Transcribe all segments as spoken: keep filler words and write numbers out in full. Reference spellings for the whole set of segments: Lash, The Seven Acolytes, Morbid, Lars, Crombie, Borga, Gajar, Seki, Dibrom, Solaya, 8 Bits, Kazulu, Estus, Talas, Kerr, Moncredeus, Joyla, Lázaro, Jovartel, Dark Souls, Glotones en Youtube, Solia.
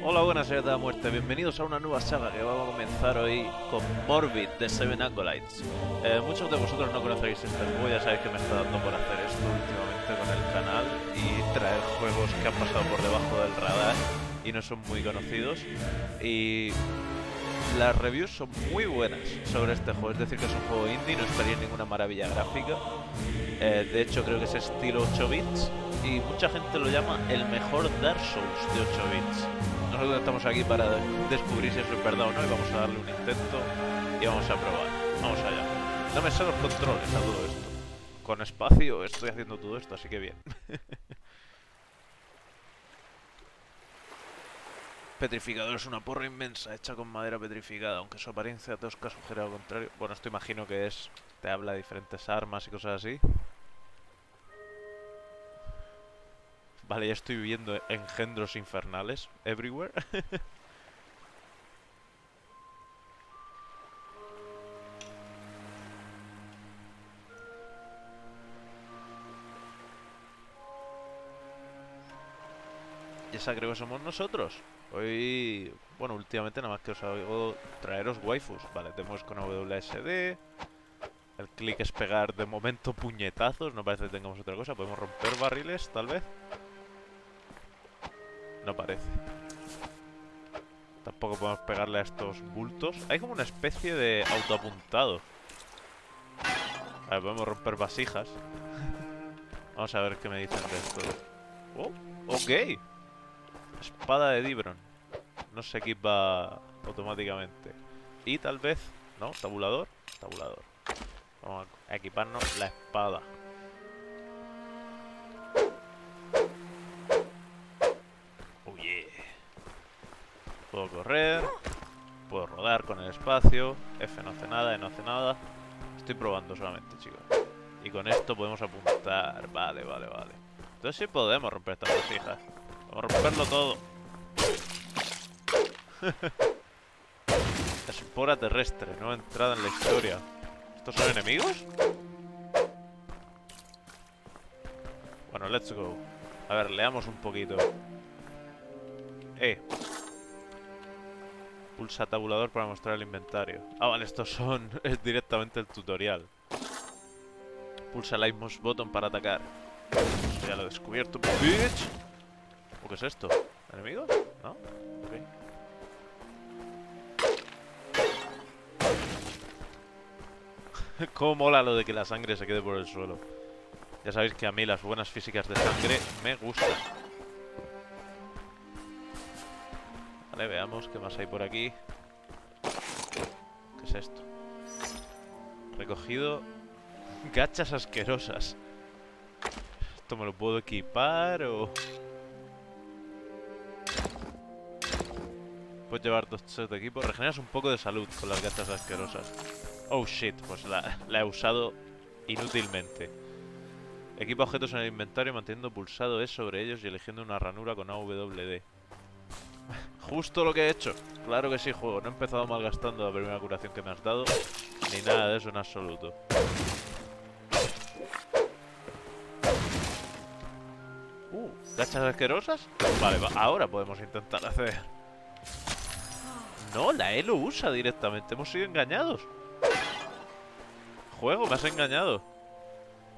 Hola, buenas señores de la muerte, bienvenidos a una nueva saga que vamos a comenzar hoy con Morbid, The Seven Acolytes. Eh, muchos de vosotros no conocéis este juego, ya sabéis que me está dando por hacer esto últimamente con el canal y traer juegos que han pasado por debajo del radar y no son muy conocidos. Y las reviews son muy buenas sobre este juego, es decir que es un juego indie, no esperéis ninguna maravilla gráfica. Eh, de hecho creo que es estilo ocho bits y mucha gente lo llama el mejor Dark Souls de ocho bits. Nosotros estamos aquí para descubrir si eso es verdad o no y vamos a darle un intento y vamos a probar. Vamos allá. No me sé los controles a todo esto. Con espacio estoy haciendo todo esto, así que bien. Petrificador es una porra inmensa hecha con madera petrificada, aunque su apariencia tosca sugiere lo contrario. Bueno, esto imagino que es... te habla de diferentes armas y cosas así. Vale, ya estoy viendo engendros infernales everywhere. Y esa creo que somos nosotros. Hoy... bueno, últimamente nada más que os hago traeros waifus. Vale, tenemos con W S D. El clic es pegar de momento puñetazos. No parece que tengamos otra cosa. Podemos romper barriles, tal vez. No parece. Tampoco podemos pegarle a estos bultos. Hay como una especie de autoapuntado. A ver, podemos romper vasijas. Vamos a ver qué me dicen de esto. Oh, ok. Espada de Dibrom. No se equipa automáticamente. Y tal vez... no, tabulador. Tabulador. Vamos a equiparnos la espada. Oh yeah. Puedo correr. Puedo rodar con el espacio. F no hace nada, E no hace nada. Estoy probando solamente, chicos. Y con esto podemos apuntar. Vale, vale, vale. Entonces sí podemos romper estas vasijas. Vamos a romperlo todo. Espora terrestre, nueva entrada en la historia. ¿Estos son enemigos? Bueno, let's go. A ver, leamos un poquito. Eh. Pulsa tabulador para mostrar el inventario. Ah, vale, estos son... es directamente el tutorial. Pulsa el mouse button para atacar. Esto ya lo he descubierto, bitch. ¿O qué es esto? ¿Enemigos? ¿No? Ok. Cómo mola lo de que la sangre se quede por el suelo. Ya sabéis que a mí las buenas físicas de sangre me gustan. Vale, veamos qué más hay por aquí. ¿Qué es esto? Recogido gachas asquerosas. ¿Esto me lo puedo equipar o...? Puedes llevar dos sets de equipo. Regeneras un poco de salud con las gachas asquerosas. Oh shit, pues la, la he usado inútilmente. Equipa objetos en el inventario manteniendo pulsado E sobre ellos y eligiendo una ranura con A W D. Justo lo que he hecho. Claro que sí, juego. No he empezado malgastando la primera curación que me has dado, ni nada de eso en absoluto. Uh, ¿gachas asquerosas? Vale, va, ahora podemos intentar hacer... no, la E lo usa directamente. Hemos sido engañados. Juego, me has engañado.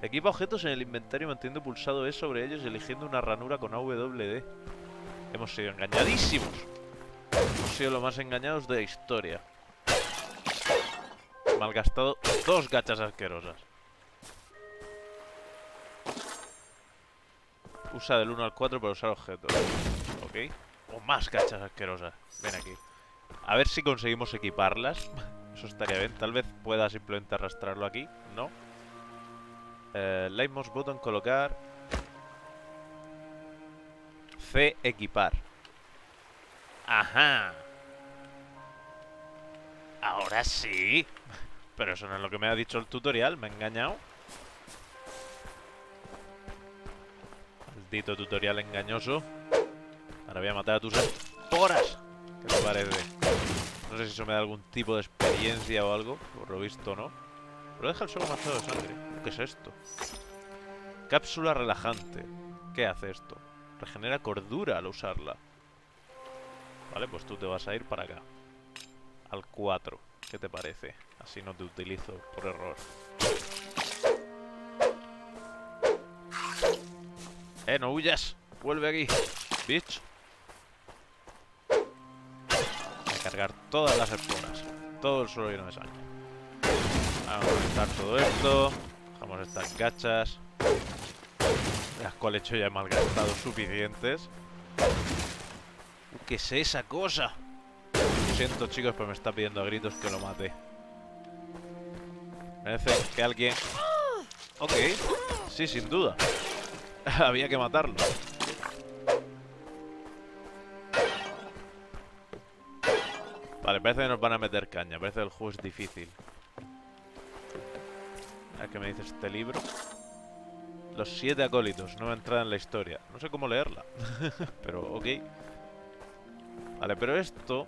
Equipa objetos en el inventario manteniendo pulsado E sobre ellos y eligiendo una ranura con A W D. Hemos sido engañadísimos. Hemos sido los más engañados de la historia. Malgastado dos gachas asquerosas. Usa del uno al cuatro para usar objetos. Ok. O más gachas asquerosas. Ven aquí. A ver si conseguimos equiparlas. Eso estaría bien. Tal vez pueda simplemente arrastrarlo aquí. No. Eh, Light mouse button, colocar. C, equipar. Ajá. Ahora sí. Pero eso no es lo que me ha dicho el tutorial. Me ha engañado. Maldito tutorial engañoso. Ahora voy a matar a tus esporas. ¿Qué te parece? No sé si eso me da algún tipo de experiencia o algo. Por lo visto no. Pero deja el suelo manchado de sangre. ¿Qué es esto? Cápsula relajante. ¿Qué hace esto? Regenera cordura al usarla. Vale, pues tú te vas a ir para acá. Al cuatro. ¿Qué te parece? Así no te utilizo por error. ¡Eh, no huyas! ¡Vuelve aquí! ¡Bitch! Voy a cargar todas las esporas. Todo el suelo lleno de sangre. Vamos a conectar todo esto. Dejamos estas gachas, las cuales yo ya he malgastado suficientes. ¿Qué es esa cosa? Lo siento, chicos, pero me está pidiendo a gritos que lo mate. Parece que alguien... Ok, sí, sin duda. Había que matarlo. Vale, parece que nos van a meter caña. Parece que el juego es difícil. A ver qué me dice este libro. Los siete acólitos. Nueva entrada en la historia. No sé cómo leerla. Pero ok. Vale, pero esto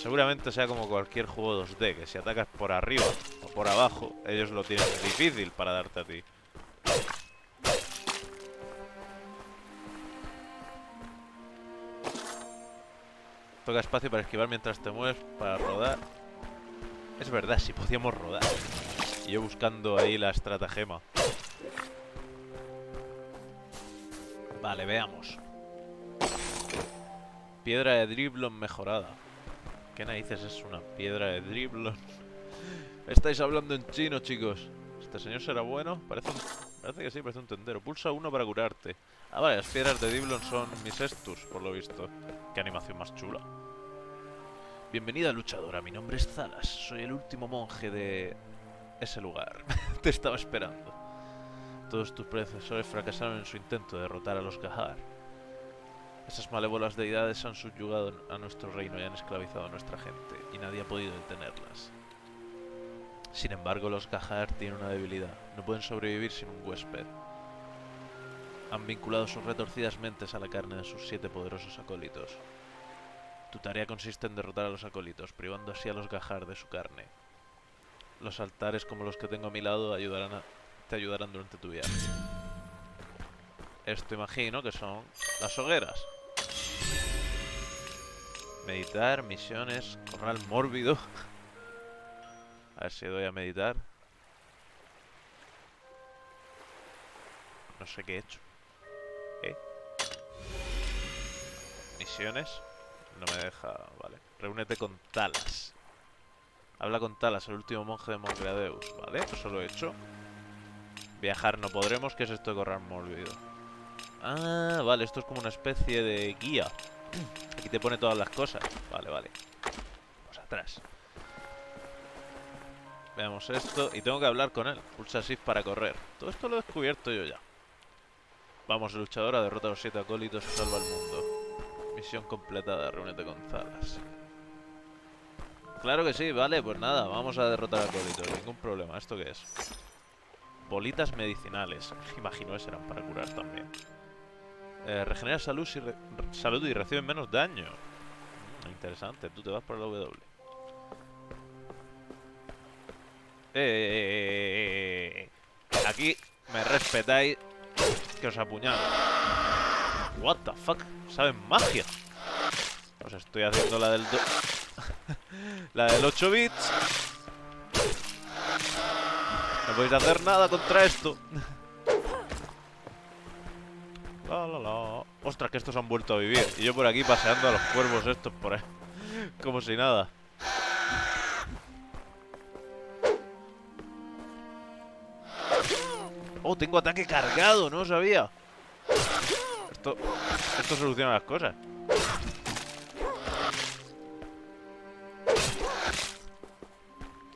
seguramente sea como cualquier juego dos D, que si atacas por arriba o por abajo, ellos lo tienen difícil para darte a ti. Toca espacio para esquivar mientras te mueves, para rodar. Es verdad, si podíamos rodar. Y yo buscando ahí la estratagema. Vale, veamos. Piedra de Dibrom mejorada. ¿Qué narices es una piedra de Dibrom? Estáis hablando en chino, chicos. ¿Este señor será bueno? Parece, un... parece que sí, parece un tendero. Pulsa uno para curarte. Ah, vale, las piedras de Dibrom son mis estus, por lo visto. Qué animación más chula. Bienvenida, luchadora. Mi nombre es Talas. Soy el último monje de ese lugar. Te estaba esperando. Todos tus predecesores fracasaron en su intento de derrotar a los Gajar. Esas malévolas deidades han subyugado a nuestro reino y han esclavizado a nuestra gente, y nadie ha podido detenerlas. Sin embargo, los Gajar tienen una debilidad. No pueden sobrevivir sin un huésped. Han vinculado sus retorcidas mentes a la carne de sus siete poderosos acólitos. Tu tarea consiste en derrotar a los acólitos, privando así a los Gajar de su carne. Los altares como los que tengo a mi lado ayudarán a... te ayudarán durante tu viaje. Esto imagino que son las hogueras. Meditar, misiones, corral mórbido. A ver si doy a meditar. No sé qué he hecho. ¿Eh? Misiones. No me deja... Vale. Reúnete con Talas. Habla con Talas, el último monje de Moncredeus. Vale, eso lo he hecho. Viajar no podremos. ¿Qué es esto de corral mórbido? Ah, vale, esto es como una especie de guía. Aquí te pone todas las cosas. Vale, vale. Vamos atrás. Veamos esto. Y tengo que hablar con él. Pulsa shift para correr. Todo esto lo he descubierto yo ya. Vamos, luchadora. Derrota a los siete acólitos y salva al mundo. Misión completada. Reúnete con Talas. Claro que sí, vale. Pues nada, vamos a derrotar a acólitos. Ningún problema. ¿Esto qué es? Bolitas medicinales. Imagino que serán para curar también. Eh, regenera salud, si re salud y recibe menos daño. Mm, interesante, tú te vas por la W. Eh, eh, eh, eh, eh. Aquí me respetáis que os apuñalo. What the fuck, saben magia. Os estoy haciendo la del la del ocho bits. No podéis hacer nada contra esto. La, la, la. Ostras, que estos han vuelto a vivir. Y yo por aquí paseando a los cuervos estos por ahí. Como si nada. Oh, tengo ataque cargado, no lo sabía. Esto, esto soluciona las cosas.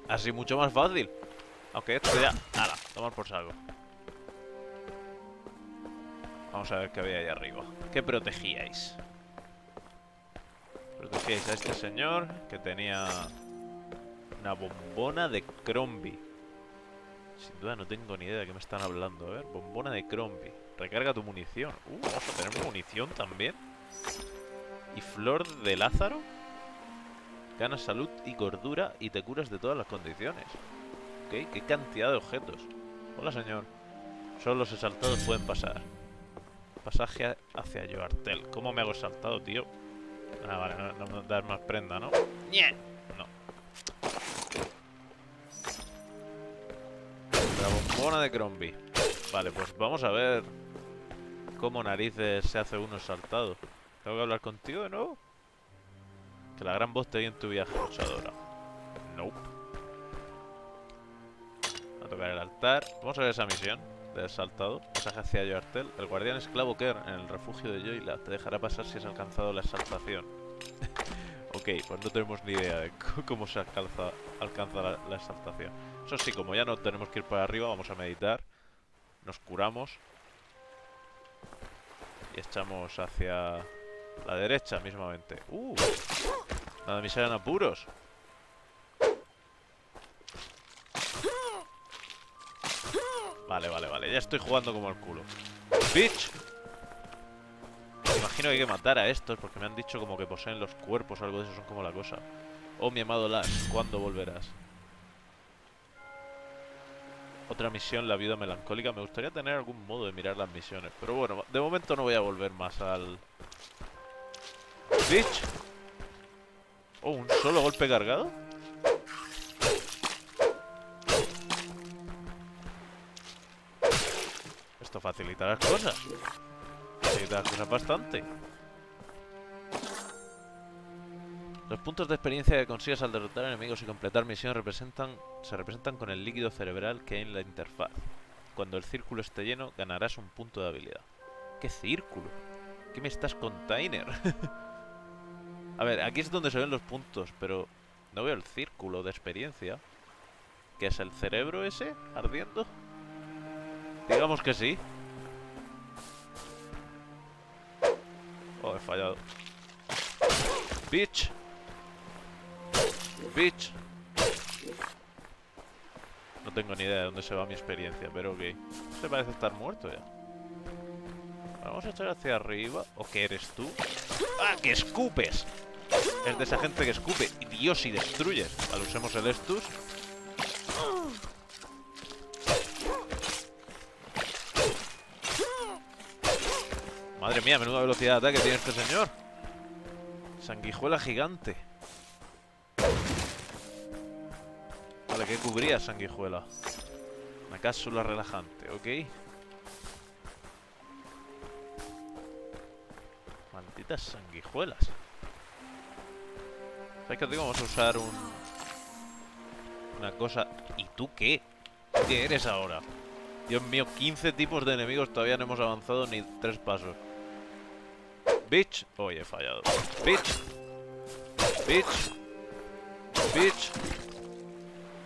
Así mucho más fácil. Aunque esto ya... ¡Hala! Tomar por saco. Vamos a ver qué había ahí arriba. ¿Qué protegíais? Protegíais a este señor que tenía una bombona de Crombie. Sin duda no tengo ni idea de qué me están hablando. A ver, bombona de Crombie. Recarga tu munición. Uh, vamos a tener munición también. ¿Y flor de Lázaro? Ganas salud y gordura y te curas de todas las condiciones. Ok, qué cantidad de objetos. Hola, señor. Solo los exaltados pueden pasar. Pasaje hacia Jovartel. ¿Cómo me hago saltado, tío? Ah, vale, no, no, no dar más prenda, ¿no? ¡Nie! No. La bombona de Crombie. Vale, pues vamos a ver cómo narices se hace uno saltado. ¿Tengo que hablar contigo de nuevo? Que la gran voz te guíe en tu viaje, luchadora. Nope. A tocar el altar. Vamos a ver esa misión del saltado. Pasaje hacia Jovartel. El guardián esclavo Kerr en el refugio de Joyla te dejará pasar si has alcanzado la exaltación. Ok, pues no tenemos ni idea de cómo se alcanza, alcanza la, la exaltación. Eso sí, como ya no tenemos que ir para arriba, vamos a meditar. Nos curamos. Y echamos hacia la derecha mismamente. ¡Uh! Nada, me salen apuros. Vale, vale, vale. Ya estoy jugando como el culo. ¡Bitch! Me imagino que hay que matar a estos porque me han dicho como que poseen los cuerpos o algo de eso. Son como la cosa. Oh, mi amado Lash, ¿cuándo volverás? Otra misión, la viuda melancólica. Me gustaría tener algún modo de mirar las misiones. Pero bueno, de momento no voy a volver más al... ¡Bitch! Oh, ¿un solo golpe cargado? Esto facilita las cosas. Facilita las cosas bastante. Los puntos de experiencia que consigues al derrotar enemigos y completar misiones representan, se representan con el líquido cerebral que hay en la interfaz. Cuando el círculo esté lleno, ganarás un punto de habilidad. ¿Qué círculo? ¿Qué me estás container? A ver, aquí es donde se ven los puntos, pero no veo el círculo de experiencia. ¿Qué es el cerebro ese ardiendo? Digamos que sí. Oh, he fallado. Bitch. Bitch. No tengo ni idea de dónde se va mi experiencia, pero ok. Se parece estar muerto ya. Vamos a echar hacia arriba. ¿O qué eres tú? ¡Ah, que escupes! Es de esa gente que escupe. Y Dios, y destruyes. Vale, usemos el Estus. Madre mía, menuda velocidad de ataque tiene este señor. Sanguijuela gigante. Vale, ¿qué cubría sanguijuela? Una cápsula relajante, ok. Malditas sanguijuelas. ¿Sabes qué os digo? Vamos a usar un... una cosa... ¿Y tú qué? ¿Qué eres ahora? Dios mío, quince tipos de enemigos. Todavía no hemos avanzado ni tres pasos. Bitch. Oye, he fallado. Bitch. Bitch. Bitch.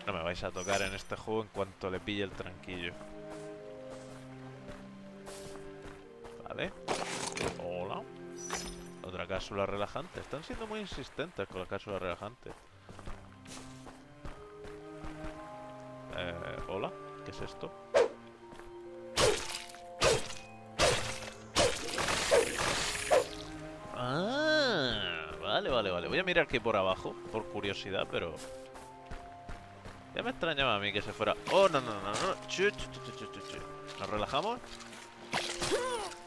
No me vais a tocar en este juego en cuanto le pille el tranquillo. Vale. Hola. Otra cápsula relajante. Están siendo muy insistentes con la cápsula relajante. Eh, hola. ¿Qué es esto? Vale, vale, vale. Voy a mirar aquí por abajo, por curiosidad, pero... Ya me extrañaba a mí que se fuera... Oh, no, no, no, no. Chu, chu, chu, chu, chu, chu. ¿Nos relajamos?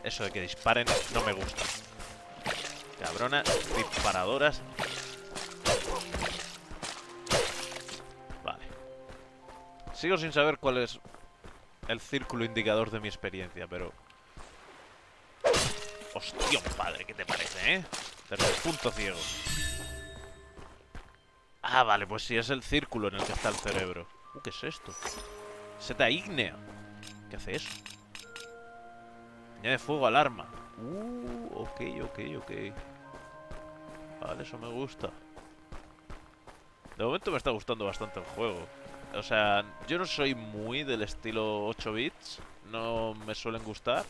Eso de que disparen no me gusta. Cabronas, disparadoras. Vale. Sigo sin saber cuál es el círculo indicador de mi experiencia, pero... Hostia, padre, ¿qué te parece, eh? Tercer punto ciego. Ah, vale, pues sí, es el círculo en el que está el cerebro. Uh, ¿qué es esto? Seta ígnea. ¿Qué hace eso? Añade fuego al arma. Uh, ok, ok, ok. Vale, eso me gusta. De momento me está gustando bastante el juego. O sea, yo no soy muy del estilo ocho bits. No me suelen gustar.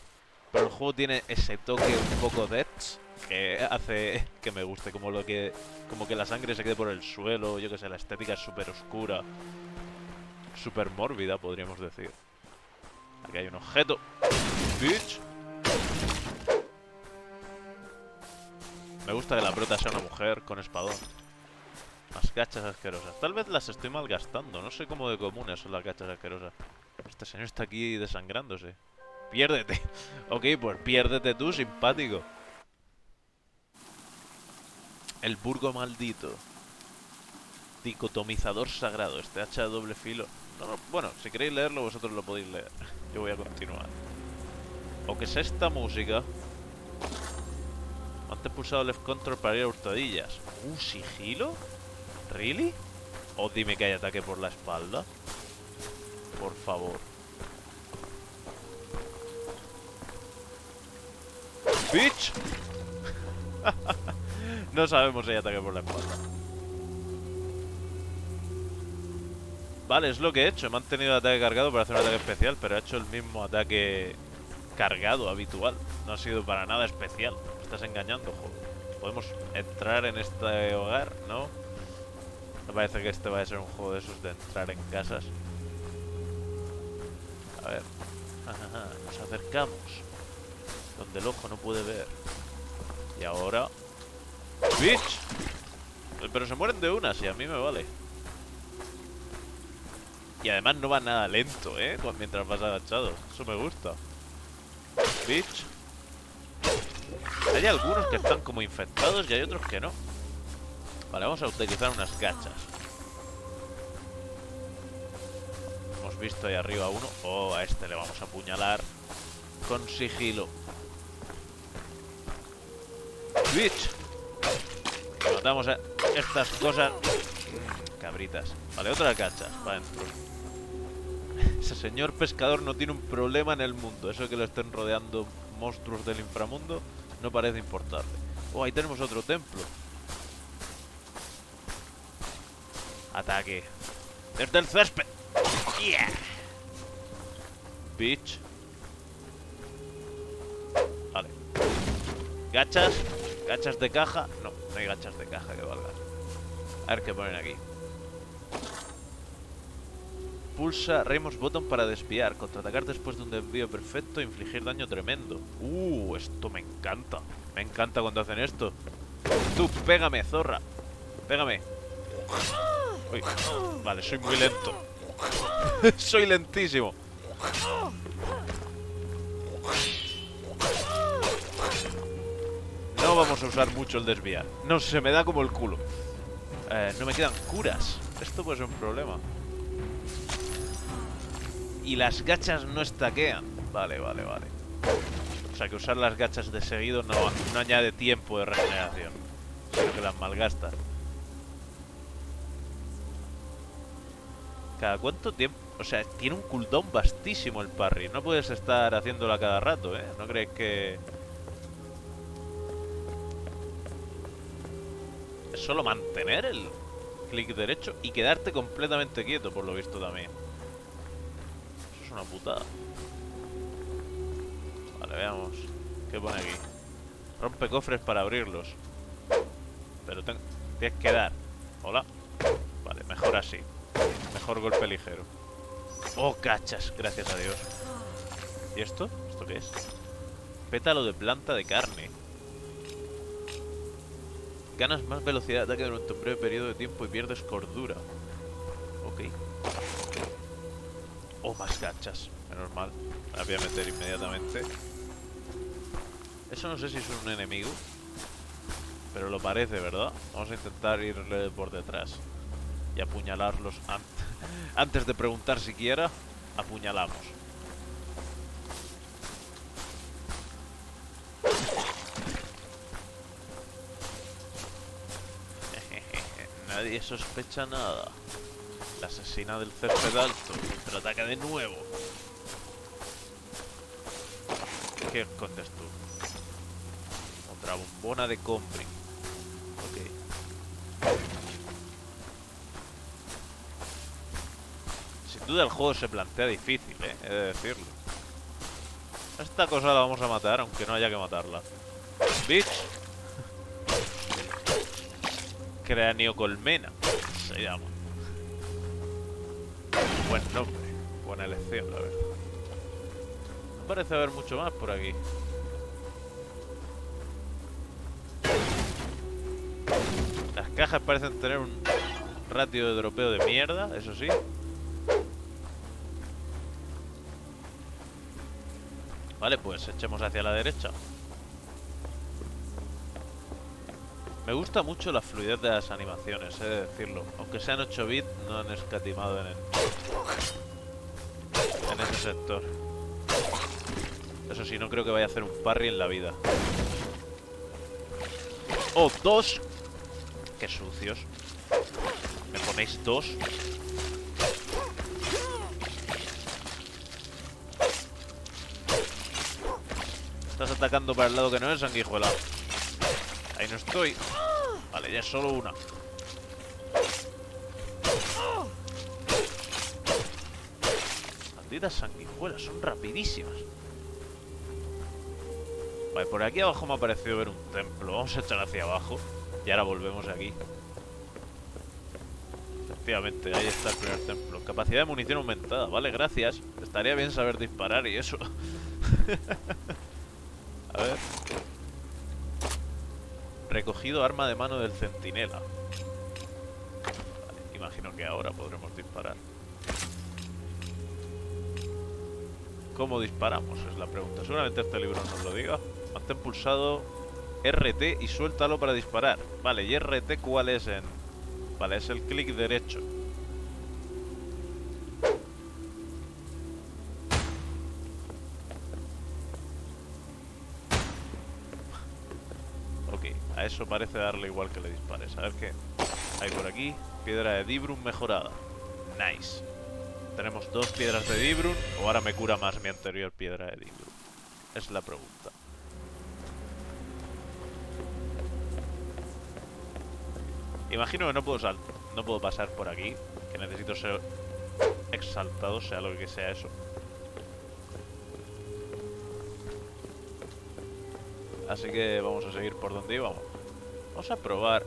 Pero el juego tiene ese toque un poco death que hace que me guste, como lo que como que la sangre se quede por el suelo, yo que sé, la estética es súper oscura, súper mórbida, podríamos decir. Aquí hay un objeto. Bitch. Me gusta que la prota sea una mujer con espadón. Las gachas asquerosas. Tal vez las estoy malgastando, no sé cómo de comunes son las gachas asquerosas. Este señor está aquí desangrándose. Piérdete. Ok, pues piérdete tú, simpático. El burgo maldito. Dicotomizador sagrado. Este hacha de doble filo. No, no, bueno, si queréis leerlo, vosotros lo podéis leer. Yo voy a continuar. ¿O qué es esta música? Antes pulsado left control para ir a hurtadillas. ¿Un sigilo? ¿Really? O dime que hay ataque por la espalda. Por favor. ¡Bitch! No sabemos si hay ataque por la espalda. Vale, es lo que he hecho. Me han tenido el ataque cargado para hacer un ataque especial, pero he hecho el mismo ataque cargado habitual. No ha sido para nada especial. Me estás engañando, joder. Podemos entrar en este hogar, ¿no? Me parece que este va a ser un juego de esos de entrar en casas. A ver. Ajá, nos acercamos. Donde el ojo no puede ver. Y ahora... ¡Bitch! Pero se mueren de una, si a mí me vale. Y además no va nada lento, ¿eh? Mientras vas agachado. Eso me gusta. ¡Bitch! Hay algunos que están como infectados y hay otros que no. Vale, vamos a utilizar unas gachas. Hemos visto ahí arriba uno. Oh, a este le vamos a apuñalar con sigilo. ¡Bitch! Matamos a estas cosas. Cabritas. Vale, otras gachas. Para adentro. Ese señor pescador no tiene un problema en el mundo. Eso que lo estén rodeando monstruos del inframundo no parece importarle. Oh, ahí tenemos otro templo. Ataque. Desde el césped. Yeah. Bitch. Vale. Gachas. Gachas de caja. No, no hay gachas de caja que valgan. A ver qué ponen aquí. Pulsa Raymond's Button para desviar. Contraatacar después de un desvío perfecto e infligir daño tremendo. Uh, esto me encanta. Me encanta cuando hacen esto. Tú, pégame, zorra. Pégame. Uy. Vale, soy muy lento. Soy lentísimo. No vamos a usar mucho el desviar. No, se me da como el culo. eh, No me quedan curas. Esto puede ser un problema. Y las gachas no estaquean. Vale, vale, vale. O sea que usar las gachas de seguido no, no añade tiempo de regeneración. Sino que las malgastas. ¿Cada cuánto tiempo? O sea, tiene un cooldown vastísimo el parry. No puedes estar haciéndolo a cada rato, ¿eh? ¿No crees que...? Es solo mantener el clic derecho y quedarte completamente quieto, por lo visto también. Eso es una putada. Vale, veamos. ¿Qué pone aquí? Rompe cofres para abrirlos. Pero ten... tienes que dar. Hola. Vale, mejor así. Mejor golpe ligero. Oh, cachas, gracias a Dios. ¿Y esto? ¿Esto qué es? Pétalo de planta de carne. Ganas más velocidad de ataque durante un breve periodo de tiempo y pierdes cordura. Ok. Oh, más gachas. Menos mal. Las voy a meter inmediatamente. Eso no sé si es un enemigo. Pero lo parece, ¿verdad? Vamos a intentar irle por detrás. Y apuñalarlos antes. Antes de preguntar siquiera, apuñalamos. Nadie sospecha nada. La asesina del césped alto contraataca de nuevo. ¿Qué escondes tú? Otra bombona de compring. Ok. Sin duda el juego se plantea difícil, ¿eh? He de decirlo. Esta cosa la vamos a matar, aunque no haya que matarla. Bitch. Cráneo colmena. Se llama. Buen nombre. Buena elección, la verdad. No parece haber mucho más por aquí. Las cajas parecen tener un ratio de dropeo de mierda, eso sí. Vale, pues echemos hacia la derecha. Me gusta mucho la fluidez de las animaciones, he de decirlo. Aunque sean ocho bits, no han escatimado en, el... en ese sector. Eso sí, no creo que vaya a hacer un parry en la vida. ¡Oh, dos! ¡Qué sucios! ¿Me ponéis dos? Estás atacando para el lado que no es, sanguijuela. Ahí no estoy. Vale, ya es solo una. Malditas sanguijuelas, son rapidísimas. Vale, por aquí abajo me ha parecido ver un templo. Vamos a echar hacia abajo. Y ahora volvemos aquí. Efectivamente, ahí está el primer templo. Capacidad de munición aumentada. Vale, gracias. Estaría bien saber disparar y eso. A ver. Recogido arma de mano del centinela. Vale, imagino que ahora podremos disparar. ¿Cómo disparamos? Es la pregunta. Seguramente este libro nos lo diga. Mantén pulsado R T y suéltalo para disparar. Vale, ¿y R T cuál es en...? Vale, es el clic derecho. Eso parece darle igual que le dispares. A ver qué hay por aquí. Piedra de Dibrum mejorada. Nice. Tenemos dos piedras de Dibrum. O ahora me cura más mi anterior piedra de Dibrum. Es la pregunta. Imagino que no puedo sal no puedo pasar por aquí. Que necesito ser exaltado, sea lo que sea eso. Así que vamos a seguir por donde íbamos. Vamos a probar.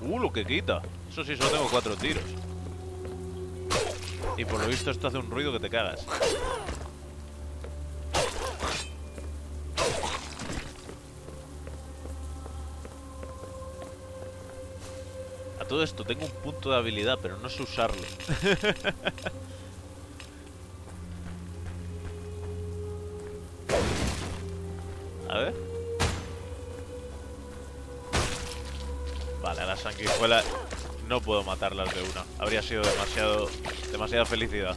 Uh, lo que quita. Eso sí, solo tengo cuatro tiros. Y por lo visto esto hace un ruido que te cagas. A todo esto tengo un punto de habilidad, pero no sé usarlo. A ver. Vale, a las sanguijuelas no puedo matarlas de una. Habría sido demasiado, demasiada felicidad.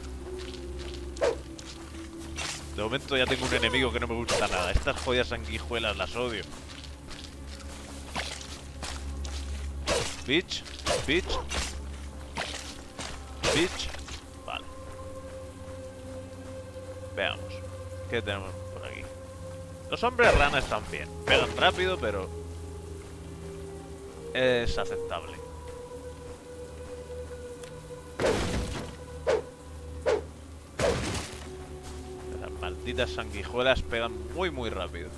De momento ya tengo un enemigo que no me gusta nada. Estas jodidas sanguijuelas las odio. Bitch, bitch, bitch. Vale. Veamos. ¿Qué tenemos? Los hombres rana están bien. Pegan rápido, pero... es aceptable. Las malditas sanguijuelas pegan muy, muy rápido.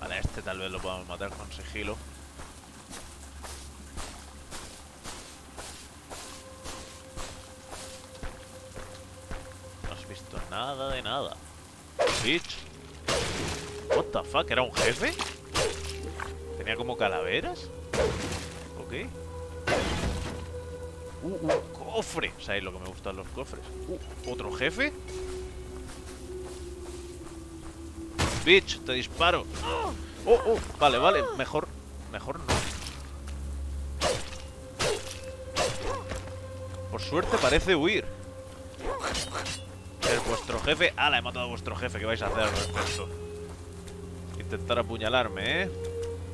Vale, este tal vez lo podamos matar con sigilo. No has visto nada de nada. Bitch. What the fuck, ¿era un jefe? ¿Tenía como calaveras? Ok. Uh, un cofre. ¿Sabéis lo que me gustan los cofres? Uh, ¿otro jefe? Bitch, te disparo. Oh, oh, vale, vale, mejor. Mejor no. Por suerte parece huir. Vuestro jefe. ¡Hala! He matado a vuestro jefe. ¿Qué vais a hacer al respecto? Intentar apuñalarme, ¿eh?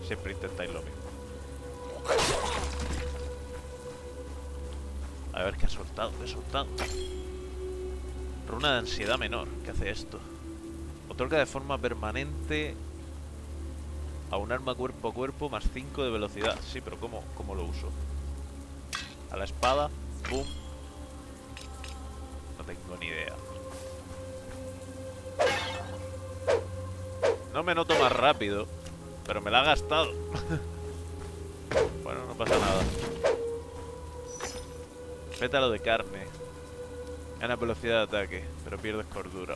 Siempre intentáis lo mismo. A ver, ¿qué ha soltado? ¿Qué ha soltado? Runa de ansiedad menor. ¿Qué hace esto? Otorga de forma permanente a un arma cuerpo a cuerpo más cinco de velocidad. Sí, pero ¿cómo, cómo lo uso? A la espada. ¡Bum! No tengo ni idea. No me noto más rápido, pero me la ha gastado. Bueno, no pasa nada. Pétalo de carne. Gana velocidad de ataque, pero pierdes cordura.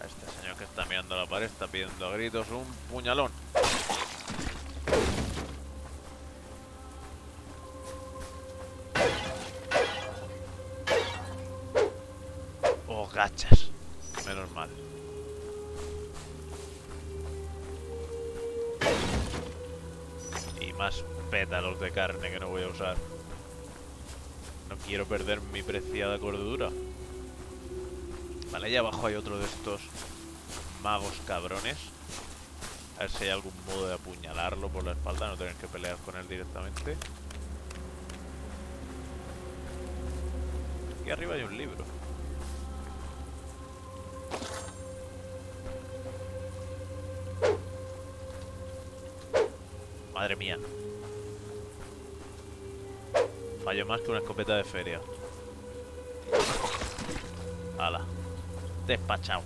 A este señor que está mirando la pared está pidiendo a gritos un puñalón. los gachas. Menos mal. Y más pétalos de carne que no voy a usar. No quiero perder mi preciada cordura. Vale, allá abajo hay otro de estos magos cabrones. A ver si hay algún modo de apuñalarlo por la espalda, no tener que pelear con él directamente. Aquí arriba hay un libro. Madre mía. Fallo más que una escopeta de feria. Ala. Despachado.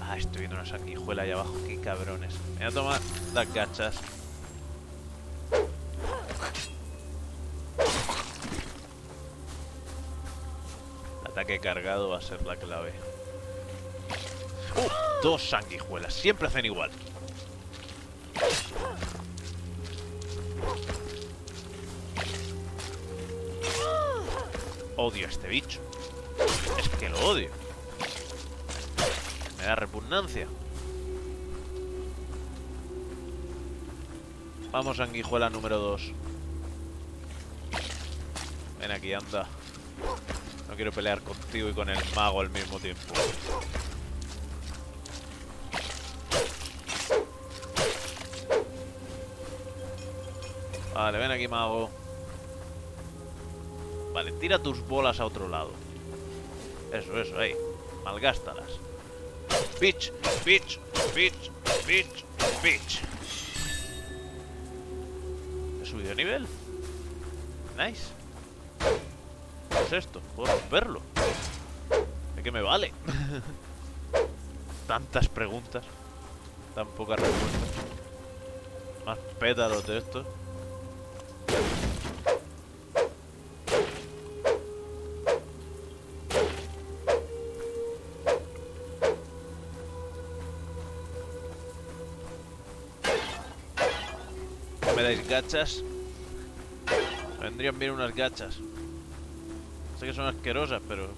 Ah, estoy viendo una sanguijuela ahí abajo. Qué cabrones. Me voy a tomar las gachas. El ataque cargado va a ser la clave. ¡Uh! Dos sanguijuelas. Siempre hacen igual. Odio a este bicho. Es que lo odio. Me da repugnancia. Vamos, sanguijuela número dos. Ven aquí, anda. No quiero pelear contigo y con el mago al mismo tiempo. Vale, ven aquí, mago. Vale, tira tus bolas a otro lado. Eso, eso, ahí. Malgástalas. Pitch, pitch, pitch, pitch, pitch. He subido nivel. Nice. ¿Qué es esto? ¿Puedo romperlo? ¿De qué me vale? Tantas preguntas. Tan pocas respuestas. Más pétalos de estos. ¿Me dais gachas? Me vendrían bien unas gachas. Sé que son asquerosas, pero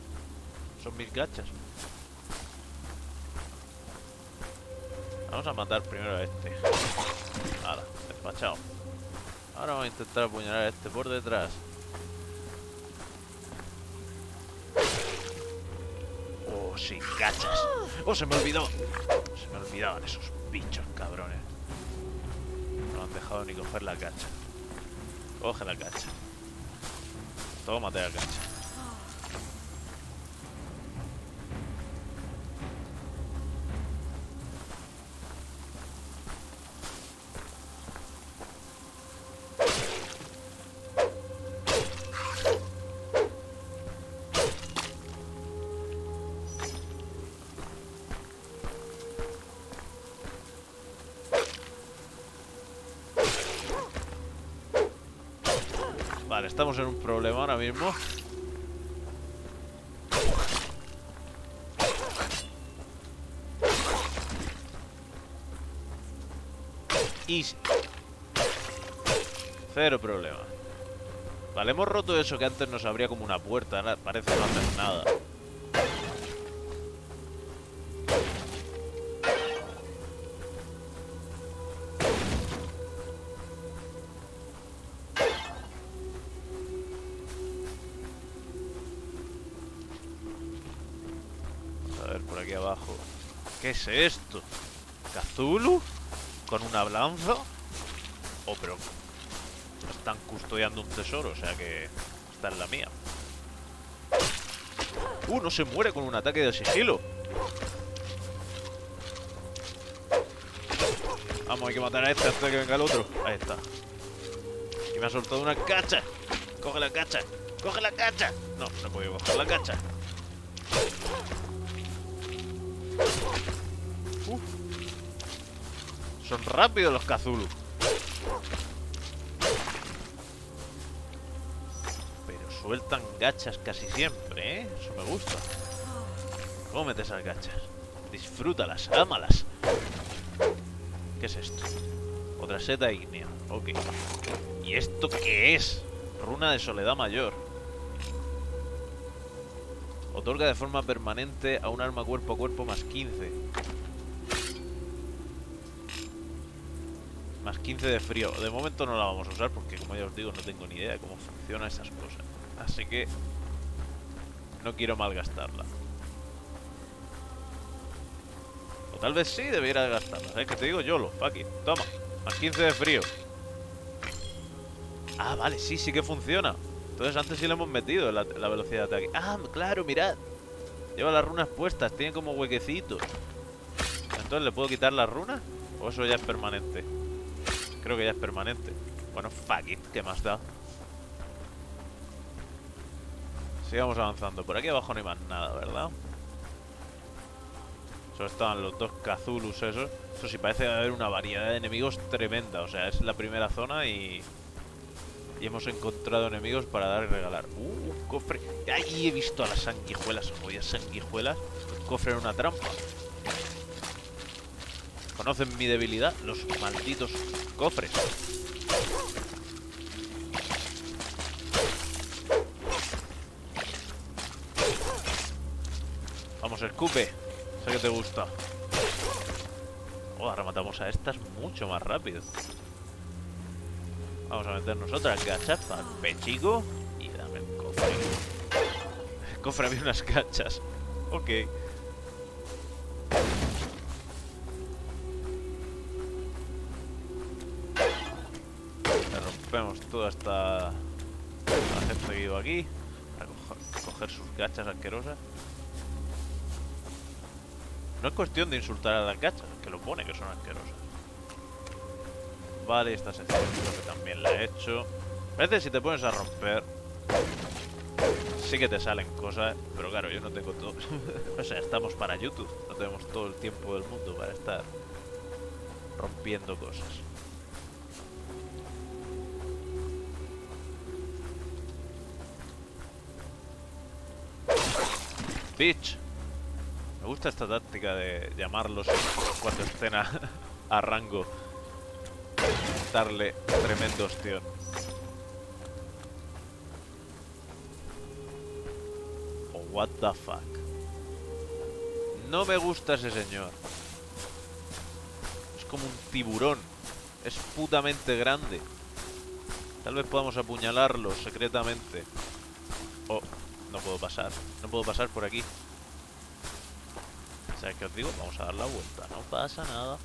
son mis gachas. Vamos a matar primero a este. Ahora, despachado. Ahora vamos a intentar apuñalar a este por detrás. Oh, sí, gachas. Oh, se me olvidó. Se me olvidaban esos bichos cabrones. No han dejado ni coger la gacha. Coge la gacha. Tómate la gacha. Vale, estamos en un problema ahora mismo. Easy. Cero problema. Vale, hemos roto eso que antes nos abría como una puerta. Ahora parece no hacer nada. ¿Qué es esto? ¿Kazulu? ¿Con una lanza? Oh, pero están custodiando un tesoro, o sea que esta es la mía. ¡Uh! No se muere con un ataque de sigilo. Vamos, hay que matar a este antes de que venga el otro. Ahí está. Y me ha soltado una cacha. ¡Coge la cacha! ¡Coge la cacha! No, no he podido coger la cacha. Uh. Son rápidos los Kazulu. Pero sueltan gachas casi siempre, ¿eh? Eso me gusta. Cómete esas gachas. Disfrútalas, ámalas. ¿Qué es esto? Otra seta ígnea. Ok. ¿Y esto qué es? Runa de soledad mayor. Otorga de forma permanente a un arma cuerpo a cuerpo más quince. Más quince de frío. De momento no la vamos a usar porque, como ya os digo, no tengo ni idea de cómo funcionan esas cosas. Así que no quiero malgastarla. O tal vez sí debiera gastarla. ¿Sabes qué te digo? Yolo, Paki. Toma. Más quince de frío. Ah, vale, sí, sí que funciona. Entonces antes sí le hemos metido la, la velocidad de ataque. Ah, claro, mirad. Lleva las runas puestas, tiene como huequecitos. Entonces, ¿le puedo quitar las runas? O eso ya es permanente. Creo que ya es permanente. Bueno, fuck it, ¿qué más da? Sigamos avanzando. Por aquí abajo no hay más nada, ¿verdad? Eso estaban los dos Kazulus esos. Eso sí, parece haber una variedad de enemigos tremenda. O sea, es la primera zona y... y hemos encontrado enemigos para dar y regalar. Uh, un cofre. Ahí he visto a las sanguijuelas. Oye, sanguijuelas. Un cofre en una trampa. ¿Conocen mi debilidad? Los malditos cofres. Vamos, escupe. Sé que te gusta. Oh, ahora matamos a estas mucho más rápido. Vamos a meternos otra gachas para el pechico. Y dame el cofre. El cofre había unas gachas. Ok. Le rompemos toda esta... la gente que iba aquí. Para coger, coger sus gachas asquerosas. No es cuestión de insultar a las gachas, que lo pone que son asquerosas. Vale, esta sección creo que también la he hecho. Parece que si te pones a romper, sí que te salen cosas, pero claro, yo no tengo todo. O sea, estamos para YouTube, no tenemos todo el tiempo del mundo para estar rompiendo cosas. Bitch. Me gusta esta táctica de llamarlos cuando estén a, a rango. Darle tremendo ostión. Oh, what the fuck. No me gusta ese señor. Es como un tiburón. Es putamente grande. Tal vez podamos apuñalarlo secretamente. Oh, no puedo pasar. No puedo pasar por aquí. ¿Sabes qué os digo? Vamos a dar la vuelta. No pasa nada.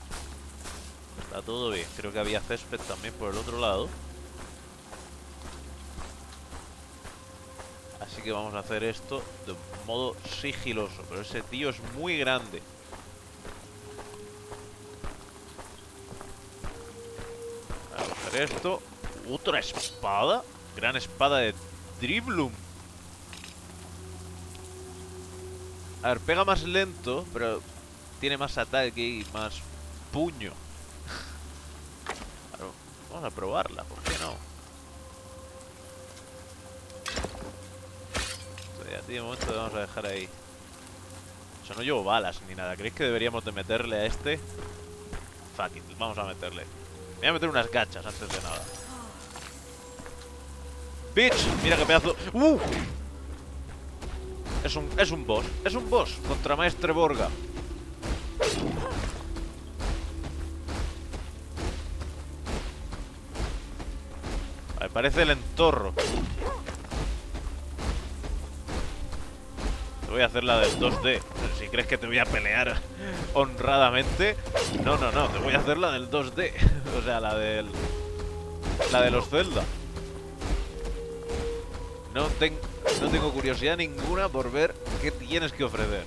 Está todo bien. Creo que había césped también por el otro lado. Así que vamos a hacer esto de modo sigiloso. Pero ese tío es muy grande. Vamos a hacer esto. Otra espada. Gran espada de Dibrom. A ver, pega más lento, pero tiene más ataque y más puño. Vamos a probarla, ¿por qué no? Entonces, a ti de momento lo vamos a dejar ahí. Yo no llevo balas ni nada. ¿Creéis que deberíamos de meterle a este? Fuck it, vamos a meterle. Me voy a meter unas gachas antes de nada. ¡Bitch! Mira qué pedazo. ¡Uh! Es un, es un boss. Es un boss contra Maestre Borga. Parece el entorro. Te voy a hacer la del dos D. Pero si crees que te voy a pelear honradamente. No, no, no. Te voy a hacer la del dos D. O sea, la del... la de los Zelda. No, ten... no tengo curiosidad ninguna por ver qué tienes que ofrecer.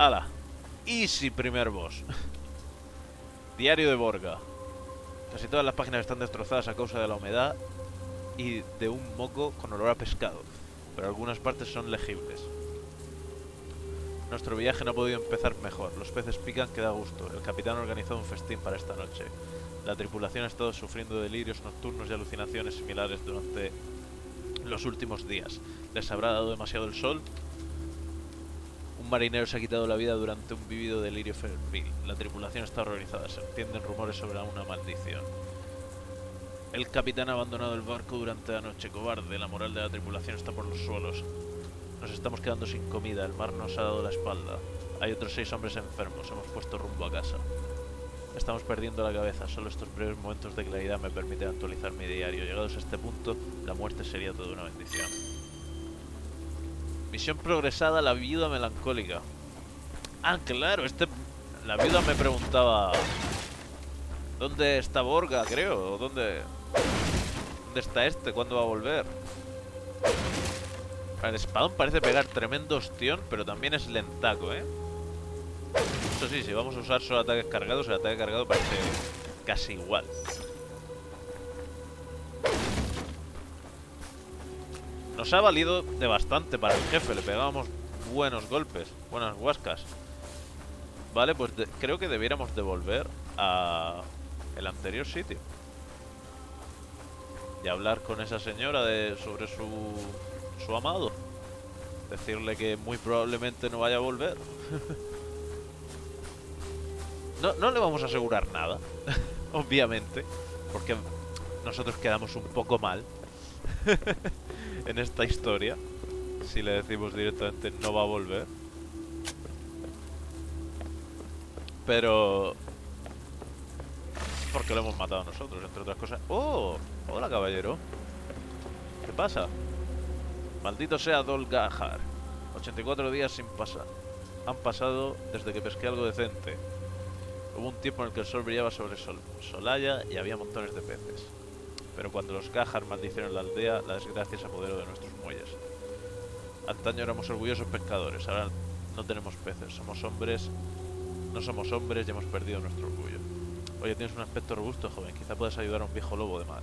¡Hala! Easy primer boss. Diario de Borga. Casi todas las páginas están destrozadas a causa de la humedad y de un moco con olor a pescado, pero algunas partes son legibles. Nuestro viaje no ha podido empezar mejor. Los peces pican que da gusto. El capitán ha organizado un festín para esta noche. La tripulación ha estado sufriendo delirios nocturnos y alucinaciones similares durante los últimos días. ¿Les habrá dado demasiado el sol? Un marinero se ha quitado la vida durante un vivido delirio febril. La tripulación está horrorizada. Se entienden rumores sobre una maldición. El capitán ha abandonado el barco durante la noche. Cobarde, la moral de la tripulación está por los suelos. Nos estamos quedando sin comida. El mar nos ha dado la espalda. Hay otros seis hombres enfermos. Hemos puesto rumbo a casa. Estamos perdiendo la cabeza. Solo estos breves momentos de claridad me permiten actualizar mi diario. Llegados a este punto, la muerte sería toda una bendición. Misión progresada, la viuda melancólica. Ah, claro, este... La viuda me preguntaba... ¿Dónde está Borga, creo? ¿Dónde... ¿Dónde está este? ¿Cuándo va a volver? El espadón parece pegar tremendo ostión, pero también es lentaco, ¿eh? Eso sí, si vamos a usar solo ataques cargados, el ataque cargado parece casi igual. Nos ha valido de bastante para el jefe, le pegábamos buenos golpes, buenas huascas. Vale, pues de creo que debiéramos devolver a el anterior sitio. Y hablar con esa señora de sobre su, su amado. Decirle que muy probablemente no vaya a volver. no, no le vamos a asegurar nada, obviamente, porque nosotros quedamos un poco mal. En esta historia, si le decimos directamente no va a volver. Pero... porque lo hemos matado nosotros, entre otras cosas. ¡Oh! Hola, caballero. ¿Qué pasa? Maldito sea Dol Gajar. ochenta y cuatro días sin pasar. Han pasado desde que pesqué algo decente. Hubo un tiempo en el que el sol brillaba sobre sol Solaya y había montones de peces. Pero cuando los Gajar maldicieron la aldea, la desgracia se apoderó de nuestros muelles. Antaño éramos orgullosos pescadores, ahora no tenemos peces. Somos hombres, no somos hombres y hemos perdido nuestro orgullo. Oye, tienes un aspecto robusto, joven. Quizá puedas ayudar a un viejo lobo de mar.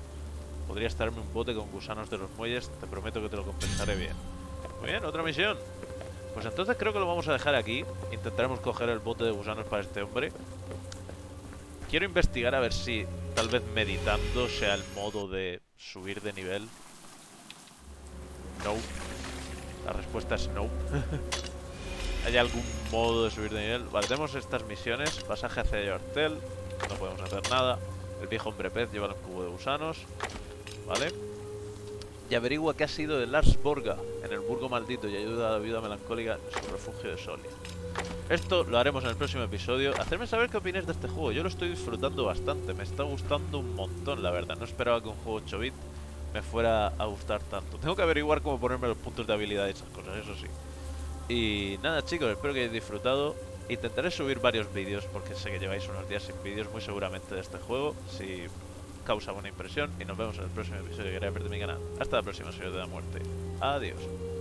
¿Podrías traerme un bote con gusanos de los muelles? Te prometo que te lo compensaré bien. Muy bien, otra misión. Pues entonces creo que lo vamos a dejar aquí. Intentaremos coger el bote de gusanos para este hombre. Quiero investigar a ver si... tal vez meditando sea el modo de subir de nivel. No. La respuesta es no. ¿Hay algún modo de subir de nivel? Vale, tenemos estas misiones. Pasaje hacia Jovartel. No podemos hacer nada. El viejo hombre pez lleva un cubo de gusanos. Vale. Y averigua qué ha sido de Lars Borga en el burgo maldito y ayuda a la viuda melancólica en su refugio de Solia. Esto lo haremos en el próximo episodio. Hacedme saber qué opináis de este juego. Yo lo estoy disfrutando bastante. Me está gustando un montón, la verdad. No esperaba que un juego ocho bit me fuera a gustar tanto. Tengo que averiguar cómo ponerme los puntos de habilidad y esas cosas, eso sí. Y nada, chicos, espero que hayáis disfrutado. Intentaré subir varios vídeos porque sé que lleváis unos días sin vídeos muy seguramente de este juego. Si causa buena impresión. Y nos vemos en el próximo episodio. Gracias por ver mi canal. Hasta la próxima, señor de la muerte. Adiós.